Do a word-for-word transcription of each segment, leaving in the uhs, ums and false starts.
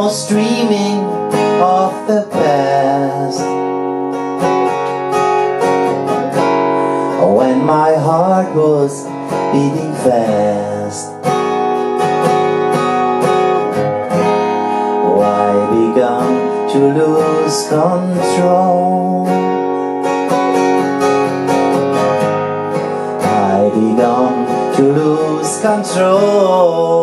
more streaming of the past. When my heart was beating fast, I began to lose control. I began to lose control.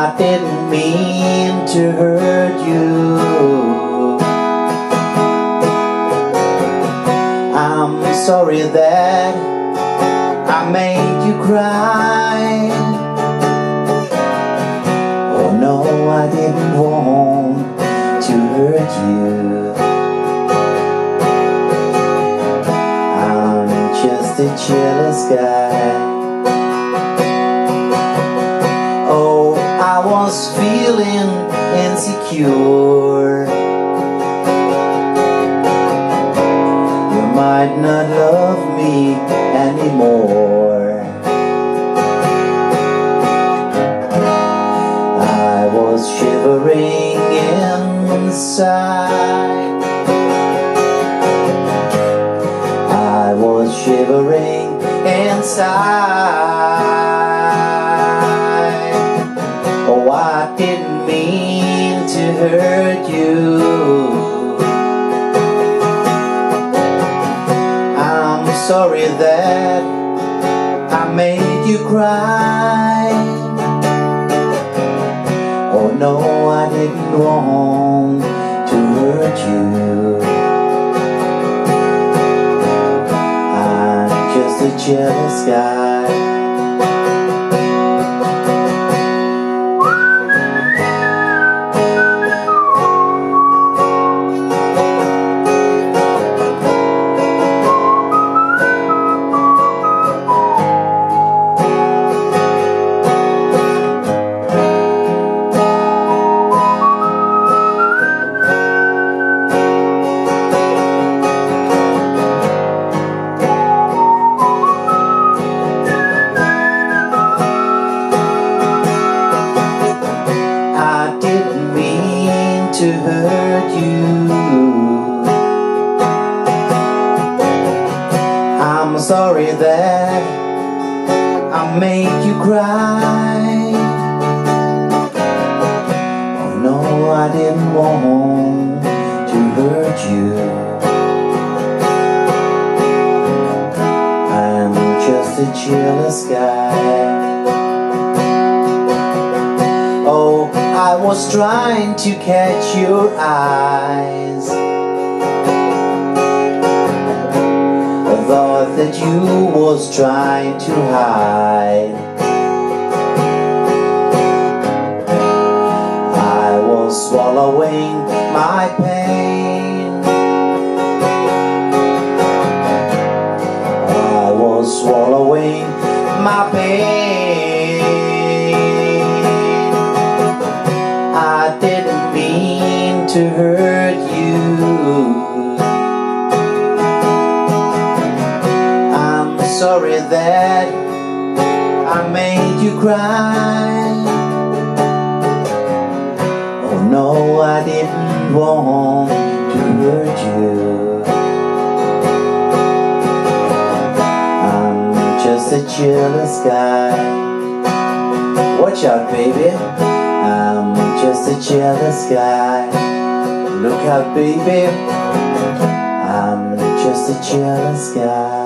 I didn't mean to hurt you. I'm sorry that I made you cry. Oh no, I didn't want to hurt you. I'm just a jealous guy. I was feeling insecure. You might not love me anymore. I was shivering inside. I was shivering inside. I didn't mean to hurt you. I'm sorry that I made you cry. Oh no, I didn't want to hurt you. I'm just a jealous guy. To hurt you. I'm sorry that I made you cry. Oh no, I didn't want to hurt you. I'm just a jealous guy. I was trying to catch your eyes. I thought that you was trying to hide. I was swallowing my pain. I was swallowing my pain. I didn't mean to hurt you. I'm sorry that I made you cry. Oh no, I didn't want to hurt you. I'm just a jealous guy. Watch out, baby. I'm just a jealous guy. Look out, baby. I'm just a jealous guy.